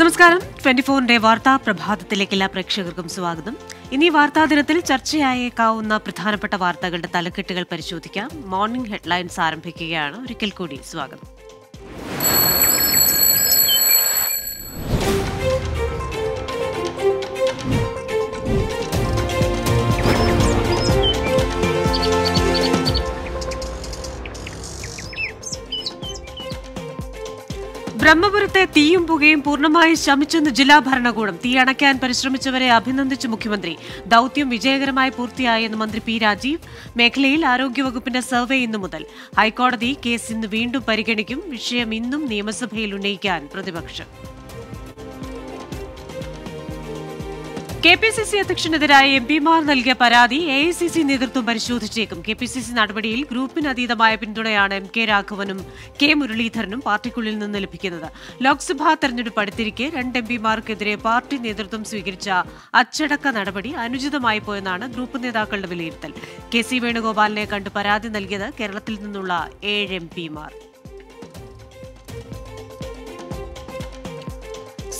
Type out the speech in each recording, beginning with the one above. നമസ്കാരം 24ന്റെ വാർത്താ പ്രഭാതത്തിലേക്ക് എല്ലാ പ്രേക്ഷകർക്കും സ്വാഗതം. ഇനി വാർത്താ ദിനത്തിൽ ചർച്ചയായേക്കാവുന്ന പ്രധാനപ്പെട്ട വാർത്തകളുടെ തലക്കെട്ടുകൾ പരിശോധിക്കാം. മോർണിംഗ് ഹെഡ്ലൈൻസ് ആരംഭിക്കുകയാണ്. ഒരിക്കൽ കൂടി സ്വാഗതം. ബ്രഹ്മപുരത്തെ തീയും പുകയും പൂർണ്ണമായി ശമിച്ചെന്ന് ജില്ലാ ഭരണകൂടം. തീയണയ്ക്കാൻ പരിശ്രമിച്ചവരെ അഭിനന്ദിച്ച് മുഖ്യമന്ത്രി. ദൌത്യം വിജയകരമായി പൂർത്തിയായെന്ന് മന്ത്രി പി രാജീവ്. മേഖലയിൽ ആരോഗ്യവകുപ്പിന്റെ സർവേ ഇന്നു മുതൽ. ഹൈക്കോടതി കേസ് ഇന്ന് വീണ്ടും പരിഗണിക്കും. വിഷയം ഇന്നും നിയമസഭയിൽ ഉന്നയിക്കാൻ പ്രതിപക്ഷം. കെപിസിസി അധ്യക്ഷനെതിരായ എംപിമാർ നൽകിയ പരാതി എഐസിസി നേതൃത്വം പരിശോധിച്ചേക്കും. കെപിസിസി നടപടിയിൽ ഗ്രൂപ്പിനതീതമായ പിന്തുണയാണ് എം കെ രാഘവനും കെ മുരളീധരനും പാർട്ടിക്കുള്ളിൽ നിന്ന് ലഭിക്കുന്നത്. ലോക്സഭാ തെരഞ്ഞെടുപ്പ് അടുത്തിരിക്കെ രണ്ട് എംപിമാർക്കെതിരെ പാർട്ടി നേതൃത്വം സ്വീകരിച്ച അച്ചടക്ക നടപടി അനുചിതമായി പോയെന്നാണ് ഗ്രൂപ്പ് നേതാക്കളുടെ വിലയിരുത്തൽ. കെ സി വേണുഗോപാലിനെ കണ്ട് പരാതി നൽകിയത് കേരളത്തിൽ നിന്നുള്ള 7 എംപിമാർ.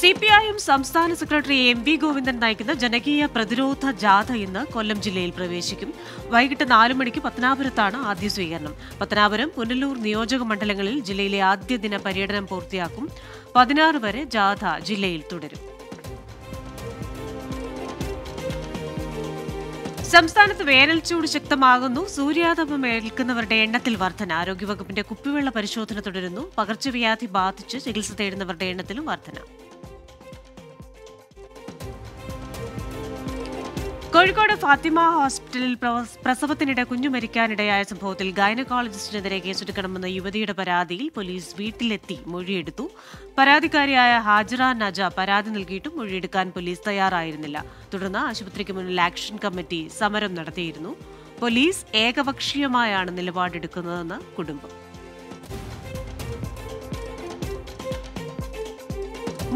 സിപിഐഎം സംസ്ഥാന സെക്രട്ടറി എം വി ഗോവിന്ദൻ നയിക്കുന്ന ജനകീയ പ്രതിരോധ ജാഥ ഇന്ന് കൊല്ലം ജില്ലയിൽ പ്രവേശിക്കും. വൈകിട്ട് 4 മണിക്ക് പത്തനാപുരത്താണ് ആദ്യ സ്വീകരണം. പത്തനാപുരം, പുനലൂർ നിയോജക മണ്ഡലങ്ങളിൽ ജില്ലയിലെ ആദ്യ ദിന പര്യടനം പൂർത്തിയാക്കും. 16 വരെ ജാഥ ജില്ലയിൽ തുടരും. സംസ്ഥാനത്ത് വേനൽച്ചൂട് ശക്തമാകുന്നു. സൂര്യാതപം ഏൽക്കുന്നവരുടെ എണ്ണത്തിൽ വർധന. ആരോഗ്യവകുപ്പിന്റെ കുപ്പിവെള്ള പരിശോധന തുടരുന്നു. പകർച്ചവ്യാധി ബാധിച്ച് ചികിത്സ തേടുന്നവരുടെ എണ്ണത്തിലും വർധന. കോഴിക്കോട് ഫാത്തിമ ഹോസ്പിറ്റലിൽ പ്രസവത്തിനിടെ കുഞ്ഞു മരിക്കാനിടയായ സംഭവത്തിൽ ഗൈനക്കോളജിസ്റ്റിനെതിരെ കേസെടുക്കണമെന്ന യുവതിയുടെ പരാതിയിൽ പോലീസ് വീട്ടിലെത്തി മൊഴിയെടുത്തു. പരാതിക്കാരിയായ ഹാജിറ നജ പരാതി നൽകിയിട്ടും മൊഴിയെടുക്കാൻ പോലീസ് തയ്യാറായിരുന്നില്ല. തുടർന്ന് ആശുപത്രിക്ക് മുന്നിൽ ആക്ഷൻ കമ്മിറ്റി സമരം നടത്തിയിരുന്നു. പോലീസ് ഏകപക്ഷീയമായാണ് നിലപാടെടുക്കുന്നതെന്ന് കുടുംബം.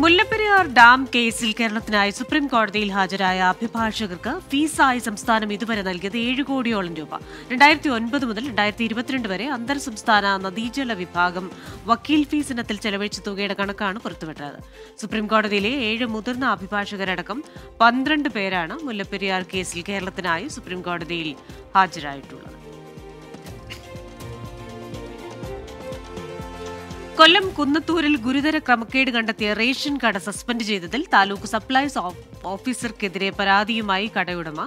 മുല്ലപ്പെരിയാർ ഡാം കേസിൽ കേരളത്തിനായി സുപ്രീംകോടതിയിൽ ഹാജരായ അഭിഭാഷകർക്ക് ഫീസായി സംസ്ഥാനം ഇതുവരെ നൽകിയത് 7 കോടിയോളം രൂപ. 2009 മുതൽ 2022 വരെ അന്തർ സംസ്ഥാന നദീജല വിഭാഗം വക്കീൽ ഫീസ് ഇനത്തിൽ ചെലവഴിച്ച തുകയുടെ കണക്കാണ് പുറത്തുവിട്ടത്. സുപ്രീംകോടതിയിലെ 7 മുതിർന്ന അഭിഭാഷകരടക്കം 12 പേരാണ് മുല്ലപ്പെരിയാർ കേസിൽ കേരളത്തിനായി സുപ്രീംകോടതിയിൽ ഹാജരായിട്ടുള്ളത്. കൊല്ലം കുന്നത്തൂരിൽ ഗുരുതര ക്രമക്കേട് കണ്ടെത്തിയ റേഷൻ കട സസ്പെൻഡ് ചെയ്തതിൽ താലൂക്ക് സപ്ലൈസ് ഓഫീസർക്കെതിരെ പരാതിയുമായി കടയുടമ.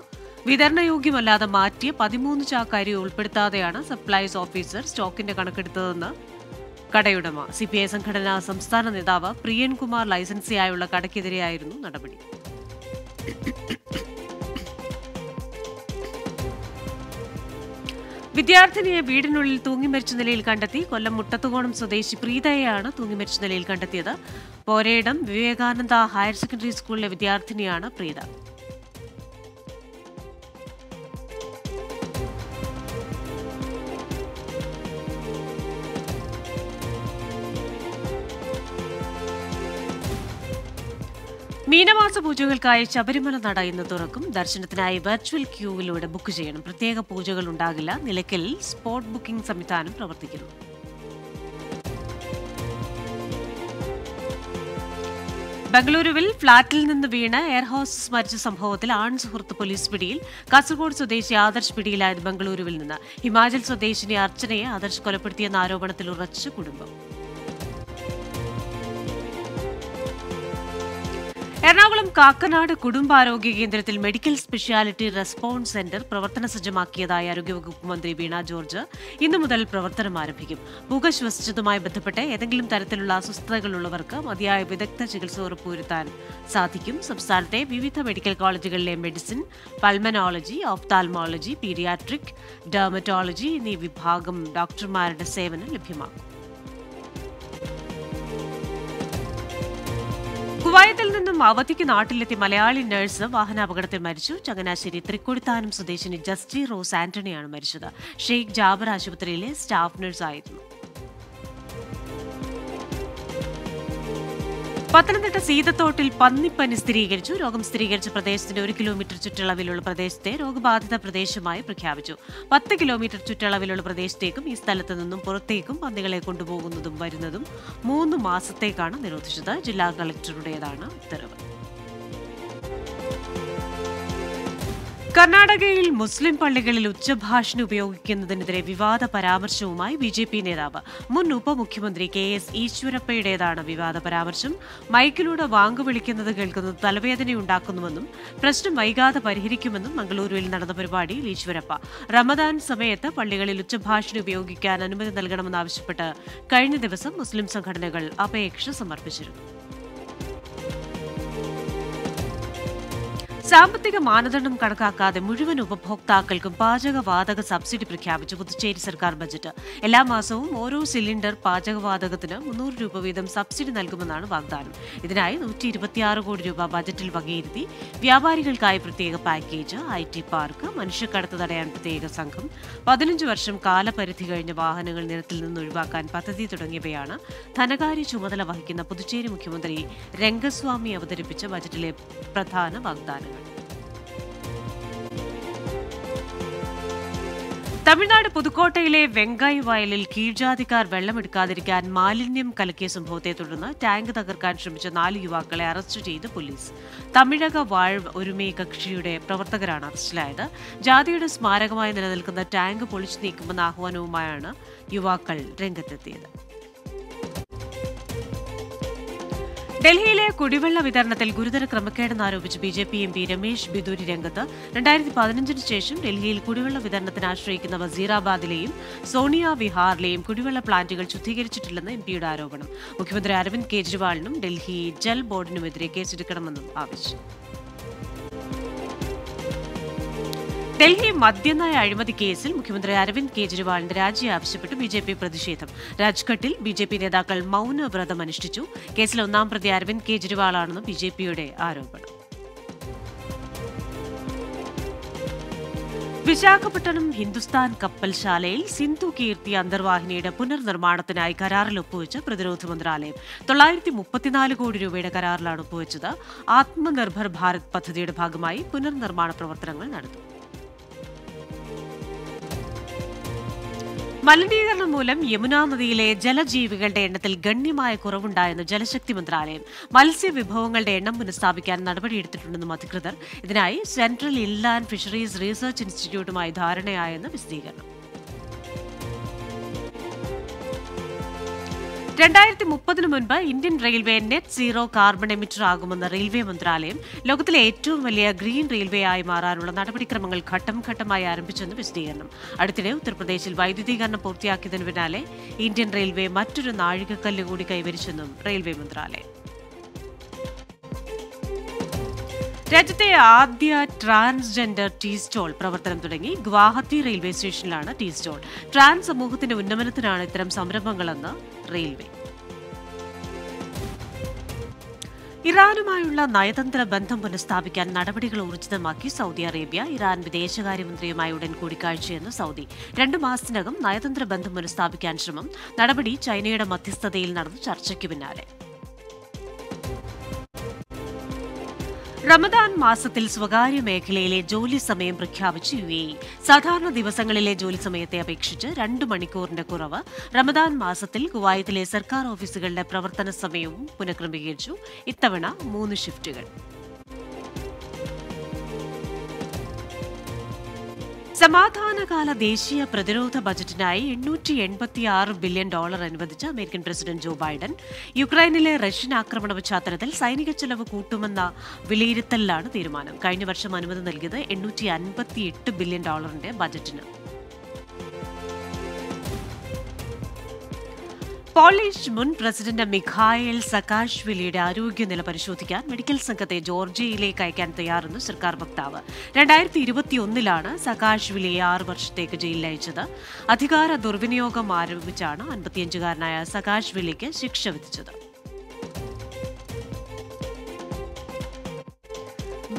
വിതരണയോഗ്യമല്ലാതെ മാറ്റിയ 13 ചാക്ക് അരി ഉൾപ്പെടുത്താതെയാണ് സപ്ലൈസ് ഓഫീസർ സ്റ്റോക്കിന്റെ കണക്കെടുത്തതെന്ന് കടയുടമ. സിപിഐ സംഘടനാ സംസ്ഥാന നേതാവ് പ്രിയൻകുമാർ ലൈസൻസിയായുള്ള കടയ്ക്കെതിരെയായിരുന്നു നടപടി. വിദ്യാർത്ഥിനിയെ വീടിനുള്ളിൽ തൂങ്ങിമരിച്ച നിലയിൽ കണ്ടെത്തി. കൊല്ലം മുട്ടത്തുകോണം സ്വദേശി പ്രീതയെയാണ് തൂങ്ങിമരിച്ച നിലയിൽ കണ്ടെത്തിയത്. പോരേടം വിവേകാനന്ദ ഹയർ സെക്കൻഡറി സ്കൂളിലെ വിദ്യാർത്ഥിനിയാണ് പ്രീത. മീനമാസ പൂജകൾക്കായി ശബരിമല നട ഇന്ന് തുറക്കും. ദർശനത്തിനായി വെർച്വൽ ക്യൂവിലൂടെ ബുക്ക് ചെയ്യണം. പ്രത്യേക പൂജകൾ ഉണ്ടാകില്ല. നിലയ്ക്കലിൽ സ്പോട്ട് ബുക്കിംഗ് സംവിധാനം പ്രവർത്തിക്കുന്നു. ബംഗളൂരുവിൽ ഫ്ളാറ്റിൽ നിന്ന് വീണ് എയർ ഹോസ്റ്റസ് മരിച്ച സംഭവത്തിൽ ആൺസുഹൃത്ത് പോലീസ് പിടിയിൽ. കാസർഗോഡ് സ്വദേശി ആദർശ് പിടിയിലായത് ബംഗളൂരുവിൽ നിന്ന്. ഹിമാചൽ സ്വദേശിനി അർച്ചനയെ ആദർശ് കൊലപ്പെടുത്തിയെന്ന ആരോപണത്തിൽ ഉറച്ചു കുടുംബം. എറണാകുളം കാക്കനാട് കുടുംബാരോഗ്യ കേന്ദ്രത്തിൽ മെഡിക്കൽ സ്പെഷ്യാലിറ്റി റെസ്പോൺസ് സെന്റർ പ്രവർത്തന സജ്ജമാക്കിയതായി ആരോഗ്യവകുപ്പ് മന്ത്രി വീണ ജോർജ്. ഇന്നു മുതൽ പ്രവർത്തനം ആരംഭിക്കും. പുക ശ്വസിച്ചതുമായി ബന്ധപ്പെട്ട് ഏതെങ്കിലും തരത്തിലുള്ള അസ്വസ്ഥതകളുള്ളവർക്ക് മതിയായ വിദഗ്ധ ചികിത്സ ഉറപ്പുവരുത്താൻ സാധിക്കും. സംസ്ഥാനത്തെ വിവിധ മെഡിക്കൽ കോളേജുകളിലെ medicine, pulmonology, ophthalmology, paediatric, dermatology എന്നീ വിഭാഗം ഡോക്ടർമാരുടെ സേവനം ലഭ്യമാക്കും. കുവൈത്തിൽ നിന്നും അവധിക്ക് നാട്ടിലെത്തി മലയാളി നഴ്സ് വാഹനാപകടത്തിൽ മരിച്ചു. ചങ്ങനാശ്ശേരി തൃക്കൊടിത്താനം സ്വദേശിനി ജസ്റ്റി റോസ് ആന്റണിയാണ് മരിച്ചത്. ഷെയ്ഖ് ജാബർ ആശുപത്രിയിലെ സ്റ്റാഫ് നഴ്സായിരുന്നു. പത്തനംതിട്ട സീതത്തോട്ടിൽ പന്നിപ്പനി സ്ഥിരീകരിച്ചു. രോഗം സ്ഥിരീകരിച്ച പ്രദേശത്തിന്റെ 1 കിലോമീറ്റർ ചുറ്റളവിലുള്ള പ്രദേശത്തെ രോഗബാധിത പ്രദേശമായി പ്രഖ്യാപിച്ചു. 10 കിലോമീറ്റർ ചുറ്റളവിലുള്ള പ്രദേശത്തേക്കും ഈ സ്ഥലത്ത് നിന്നും പുറത്തേക്കും പന്നികളെ കൊണ്ടുപോകുന്നതും വരുന്നതും 3 മാസത്തേക്കാണ് നിരോധിച്ചത്. ജില്ലാ കളക്ടറുടേതാണ് ഉത്തരവ്. കർണാടകയിൽ മുസ്ലിം പള്ളികളിൽ ഉച്ചഭാഷണം ഉപയോഗിക്കുന്നതിനെതിരെ വിവാദ പരാമർശവുമായി ബിജെപി നേതാവ്. മുൻ ഉപമുഖ്യമന്ത്രി KS ഈശ്വരപ്പയുടേതാണ് വിവാദ പരാമർശം. മൈക്കിലൂടെ വാങ്ങുവിളിക്കുന്നത് കേൾക്കുന്നത് തലവേദനയുണ്ടാക്കുന്നുവെന്നും പ്രശ്നം വൈകാതെ പരിഹരിക്കുമെന്നും മംഗളൂരുവിൽ നടന്ന പരിപാടിയിൽ ഈശ്വരപ്പ. റമദാൻ സമയത്ത് പള്ളികളിൽ ഉച്ചഭാഷണം ഉപയോഗിക്കാൻ അനുമതി നൽകണമെന്നാവശ്യപ്പെട്ട് കഴിഞ്ഞ ദിവസം മുസ്ലിം സംഘടനകൾ അപേക്ഷ സമർപ്പിച്ചിരുന്നു. സാമ്പത്തിക മാനദണ്ഡം കണക്കാക്കാതെ മുഴുവൻ ഉപഭോക്താക്കൾക്കും പാചകവാതക സബ്സിഡി പ്രഖ്യാപിച്ചു പുതുച്ചേരി സർക്കാർ ബജറ്റ്. എല്ലാ മാസവും ഓരോ സിലിണ്ടർ പാചകവാതകത്തിന് 300 രൂപ വീതം സബ്സിഡി നൽകുമെന്നാണ് വാഗ്ദാനം. ഇതിനായി 126 കോടി രൂപ ബജറ്റിൽ വകയിരുത്തി. വ്യാപാരികൾക്കായി പ്രത്യേക പാക്കേജ്, IT പാർക്ക്, മനുഷ്യക്കടത്ത് തടയാൻ പ്രത്യേക സംഘം, 15 വർഷം കാലപരിധി കഴിഞ്ഞ വാഹനങ്ങൾ നിരത്തിൽ നിന്ന് ഒഴിവാക്കാൻ പദ്ധതി തുടങ്ങിയവയാണ് ധനകാര്യ ചുമതല വഹിക്കുന്ന പുതുച്ചേരി മുഖ്യമന്ത്രി രംഗസ്വാമി അവതരിപ്പിച്ച ബജറ്റിലെ പ്രധാന വാഗ്ദാനങ്ങൾ. തമിഴ്നാട് പുതുക്കോട്ടയിലെ വെങ്കായ വയലിൽ കീഴ്ജാതിക്കാർ വെള്ളമെടുക്കാതിരിക്കാൻ മാലിന്യം കലക്കിയ സംഭവത്തെ തുടർന്ന് ടാങ്ക് തകർക്കാൻ ശ്രമിച്ച 4 യുവാക്കളെ അറസ്റ്റ് ചെയ്ത് പോലീസ്. തമിഴക വാഴ് ഒരുമേ കക്ഷിയുടെ പ്രവർത്തകരാണ് അറസ്റ്റിലായത്. ജാതിയുടെ സ്മാരകമായി നിലനിൽക്കുന്ന ടാങ്ക് പൊളിച്ചു നീക്കുമെന്ന ആഹ്വാനവുമായാണ് യുവാക്കൾ രംഗത്തെത്തിയത്. ഡൽഹിയിലെ കുടിവെള്ള വിതരണത്തിൽ ഗുരുതര ക്രമക്കേടെന്നാരോപിച്ച് BJP MP രമേശ് ബിദൂരി രംഗത്ത്. 2015 ശേഷം ഡൽഹിയിൽ കുടിവെള്ള വിതരണത്തിന് ആശ്രയിക്കുന്ന വസീറാബാദിലെയും സോണിയ വിഹാറിലെയും കുടിവെള്ള പ്ലാന്റുകൾ ശുദ്ധീകരിച്ചിട്ടില്ലെന്ന് MP യുടെ ആരോപണം. മുഖ്യമന്ത്രി അരവിന്ദ് കെജ്രിവാളിനും ഡൽഹി ജൽ ബോർഡിനുമെതിരെ കേസെടുക്കണമെന്നും ആവശ്യം. ഡൽഹി മദ്യനയ അഴിമതി കേസിൽ മുഖ്യമന്ത്രി അരവിന്ദ് കെജ്രിവാളിന്റെ രാജി ആവശ്യപ്പെട്ട് BJP പ്രതിഷേധം. രാജ്ഘട്ടിൽ BJP നേതാക്കൾ മൌനവ്രതം അനുഷ്ഠിച്ചു. കേസിൽ 1-ാം പ്രതി അരവിന്ദ് കെജ്രിവാളാണെന്ന് BJP യുടെ ആരോപണം. വിശാഖപട്ടണം ഹിന്ദുസ്ഥാൻ കപ്പൽശാലയിൽ സിന്ധു കീർത്തി അന്തർവാഹിനിയുടെ പുനർനിർമ്മാണത്തിനായി കരാറിൽ ഒപ്പുവെച്ച് പ്രതിരോധ മന്ത്രാലയം. 934 കോടി രൂപയുടെ കരാറിലാണ് ഒപ്പുവെച്ചത്. ആത്മനിർഭർ ഭാരത് പദ്ധതിയുടെ ഭാഗമായി പുനർനിർമ്മാണ പ്രവർത്തനങ്ങൾ നടത്തും. മലിനീകരണം മൂലം യമുനാ നദിയിലെ ജലജീവികളുടെ എണ്ണത്തിൽ ഗണ്യമായ കുറവുണ്ടായെന്ന് ജലശക്തി മന്ത്രാലയം. മത്സ്യവിഭവങ്ങളുടെ എണ്ണം പുനഃസ്ഥാപിക്കാൻ നടപടിയെടുത്തിട്ടുണ്ടെന്നും അധികൃതർ. ഇതിനായി സെൻട്രൽ ഇൻലാൻഡ് ഫിഷറീസ് റിസർച്ച് ഇൻസ്റ്റിറ്റ്യൂട്ടുമായി ധാരണയായെന്ന് വിശദീകരണം. 2030 മുൻപ് Indian railway net zero carbon emitter ആകുമെന്ന് റെയിൽവേ മന്ത്രാലയം. ലോകത്തിലെ ഏറ്റവും വലിയ ഗ്രീൻ റെയിൽവേ ആയി മാറാനുള്ള നടപടിക്രമങ്ങൾ ഘട്ടം ഘട്ടമായി ആരംഭിച്ചെന്ന് വിശദീകരണം. അടുത്തിടെ ഉത്തർപ്രദേശിൽ വൈദ്യുതീകരണം പൂർത്തിയാക്കിയതിനു പിന്നാലെ ഇന്ത്യൻ റെയിൽവേ മറ്റൊരു നാഴികക്കല്ല് കൂടി കൈവരിച്ചെന്നും റെയിൽവേ മന്ത്രാലയം. രാജ്യത്തെ ആദ്യ ട്രാൻസ്ജെൻഡർ ടീ സ്റ്റോൾ പ്രവർത്തനം തുടങ്ങി. ഗുവാഹത്തി റെയിൽവേ സ്റ്റേഷനിലാണ് ടീ സ്റ്റോൾ. ട്രാൻസ് സമൂഹത്തിന്റെ ഉന്നമനത്തിനാണ് ഇത്തരം സംരംഭങ്ങളെന്ന് റെയിൽവേ. ഇറാനുമായുള്ള നയതന്ത്ര ബന്ധം പുനഃസ്ഥാപിക്കാൻ നടപടികൾ ഊർജിതമാക്കി സൗദി അറേബ്യ. ഇറാൻ വിദേശകാര്യമന്ത്രിയുമായി ഉടൻ കൂടിക്കാഴ്ചയെന്ന് സൗദി. 2 മാസത്തിനകം നയതന്ത്ര ബന്ധം പുനഃസ്ഥാപിക്കാൻ ശ്രമം. നടപടി ചൈനയുടെ മധ്യസ്ഥതയിൽ നടന്ന ചർച്ചയ്ക്ക് പിന്നാലെ. റമദാൻ മാസത്തിൽ സ്വകാര്യ മേഖലയിലെ ജോലി സമയം പ്രഖ്യാപിച്ച് UAE. സാധാരണ ദിവസങ്ങളിലെ ജോലി സമയത്തെ അപേക്ഷിച്ച് 2 മണിക്കൂറിന്റെ കുറവ്. റമദാൻ മാസത്തിൽ കുവൈത്തിലെ സർക്കാർ ഓഫീസുകളുടെ പ്രവർത്തന സമയവും പുനഃക്രമീകരിച്ചു. ഇത്തവണ 3 ഷിഫ്റ്റുകൾ. സമാധാനകാല ദേശീയ പ്രതിരോധ ബജറ്റിനായി $886 ബില്യൺ അനുവദിച്ച് അമേരിക്കൻ പ്രസിഡന്റ് ജോ ബൈഡൻ. യുക്രൈനിലെ റഷ്യൻ ആക്രമണ പശ്ചാത്തലത്തിൽ സൈനിക ചെലവ് കൂട്ടുമെന്ന വിലയിരുത്തലിലാണ് തീരുമാനം. കഴിഞ്ഞ വർഷം അനുമതി നൽകിയത് $858 ബില്യൺ ബജറ്റിന്. പോളിഷ് മുൻ പ്രസിഡന്റ് മിഖായേൽ സക്കാഷ്വിലിയുടെ ആരോഗ്യനില പരിശോധിക്കാൻ മെഡിക്കൽ സംഘത്തെ ജോർജിയയിലേക്ക് അയക്കാൻ തയ്യാറെന്ന് സർക്കാർ വക്താവ്. 2021 സക്കാഷ്വിലിയെ 6 വർഷത്തേക്ക് ജയിലിലയച്ചത്. അധികാര ദുർവിനിയോഗം ആരോപിച്ചാണ് 55-കാരനായ സക്കാഷ്വിലിക്ക് ശിക്ഷ വിധിച്ചത്.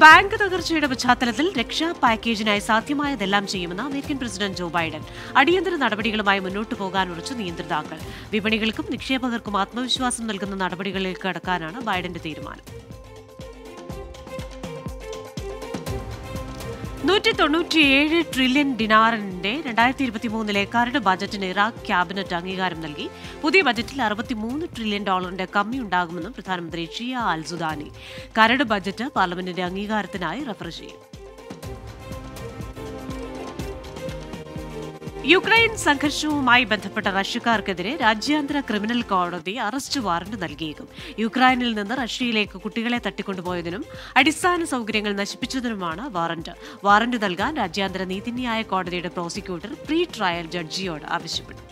Bank തകർച്ചയുടെ പശ്ചാത്തലത്തിൽ രക്ഷാ പാക്കേജിനായി സാധ്യമായതെല്ലാം ചെയ്യുമെന്ന് അമേരിക്കൻ പ്രസിഡന്റ് ജോ ബൈഡൻ അടിയന്തര നടപടികളുമായി മുന്നോട്ട് പോകാൻ ഉറച്ചു നിയന്ത്രിതാക്കൾ വിപണികൾക്കും നിക്ഷേപകർക്കും ആത്മവിശ്വാസം നൽകുന്ന നടപടികളിലേക്ക് കടക്കാനാണ് ബൈഡന്റെ തീരുമാനം 197 ട്രില്യൺ ദിനാറിന്റെ 2023ലെ കരട് ബജറ്റിന് ഇറാഖ് ക്യാബിനറ്റ് അംഗീകാരം നൽകി പുതിയ ബജറ്റിൽ 63 ട്രില്യൺ ഡോളറിന്റെ കമ്മി ഉണ്ടാകുമെന്നും പ്രധാനമന്ത്രി ഷിയ അൽ സുദാനി കരട് ബജറ്റ് പാർലമെന്റിന്റെ അംഗീകാരത്തിനായി റഫർ ചെയ്യും യുക്രൈൻ സംഘർഷവുമായി ബന്ധപ്പെട്ട റഷ്യക്കാർക്കെതിരെ രാജ്യാന്തര ക്രിമിനൽ കോടതി അറസ്റ്റ് വാറന്റ് നൽകിയേക്കും യുക്രൈനിൽ നിന്ന് റഷ്യയിലേക്ക് കുട്ടികളെ തട്ടിക്കൊണ്ടുപോയതിനും അടിസ്ഥാന സൗകര്യങ്ങൾ നശിപ്പിച്ചതിനുമാണ് വാറന്റ് വാറന്റ് നൽകാൻ രാജ്യാന്തര നീതിന്യായ കോടതിയുടെ പ്രോസിക്യൂട്ടർ പ്രീ ട്രയൽ ജഡ്ജിയോട് ആവശ്യപ്പെട്ടു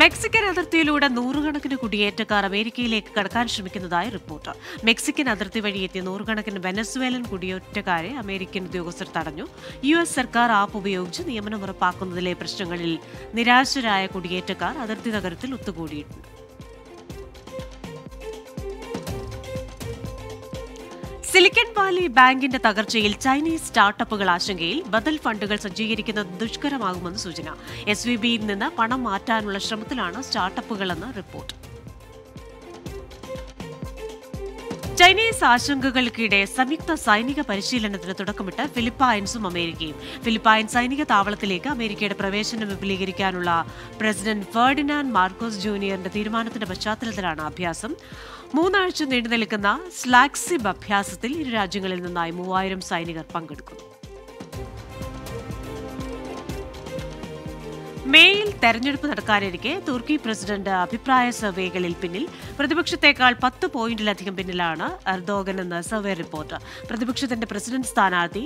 മെക്സിക്കൻ അതിർത്തിയിലൂടെ നൂറുകണക്കിന് കുടിയേറ്റക്കാർ അമേരിക്കയിലേക്ക് കടക്കാൻ ശ്രമിക്കുന്നതായി റിപ്പോർട്ട് മെക്സിക്കൻ അതിർത്തി വഴിയെത്തിയ നൂറുകണക്കിന് വെനസ്വേലൻ കുടിയേറ്റക്കാരെ അമേരിക്കൻ ഉദ്യോഗസ്ഥർ തടഞ്ഞു US സർക്കാർ ആപ്പ് ഉപയോഗിച്ച് നിയമനം ഉറപ്പാക്കുന്നതിലെ പ്രശ്നങ്ങളിൽ നിരാശരായ കുടിയേറ്റക്കാർ അതിർത്തി നഗരത്തിൽ ഒത്തുകൂടിയിട്ടുണ്ട് സിലിക്കൺ വാലി ബാങ്കിന്റെ തകർച്ചയിൽ ചൈനീസ് സ്റ്റാർട്ടപ്പുകൾ ആശങ്കയിൽ ബദൽ ഫണ്ടുകൾ സജ്ജീകരിക്കുന്നത് ദുഷ്കരമാകുമെന്ന് സൂചന SVBയിൽ നിന്ന് പണം മാറ്റാനുള്ള ശ്രമത്തിലാണ് സ്റ്റാർട്ടപ്പുകളെന്ന് റിപ്പോർട്ട് ചൈനീസ് ആശങ്കകൾക്കിടെ സംയുക്ത സൈനിക പരിശീലനത്തിന് തുടക്കമിട്ട് ഫിലിപ്പൈൻസും അമേരിക്കയും ഫിലിപ്പൈൻസ് സൈനിക താവളത്തിലേക്ക് അമേരിക്കയുടെ പ്രവേശനം വിപുലീകരിക്കാനുള്ള പ്രസിഡന്റ് ഫെർഡിനാൻഡ് മാർക്കോസ് ജൂനിയറിന്റെ തീരുമാനത്തിന്റെ പശ്ചാത്തലത്തിലാണ് അഭ്യാസം 3 ആഴ്ച നീണ്ടുനിൽക്കുന്ന സ്ലാക്സിബ് അഭ്യാസത്തിൽ ഇരു രാജ്യങ്ങളിൽ നിന്നായി 3000 സൈനികർ പങ്കെടുക്കും മേയിൽ തെരഞ്ഞെടുപ്പ് നടക്കാനിരിക്കെ തുർക്കി പ്രസിഡന്റ് അഭിപ്രായ സർവേകളിൽ പിന്നിൽ പ്രതിപക്ഷത്തേക്കാൾ 10 പോയിന്റിലധികം പിന്നിലാണ് എർദോഗൻ എന്ന സർവേ റിപ്പോർട്ട് പ്രതിപക്ഷത്തിന്റെ പ്രസിഡന്റ് സ്ഥാനാർത്ഥി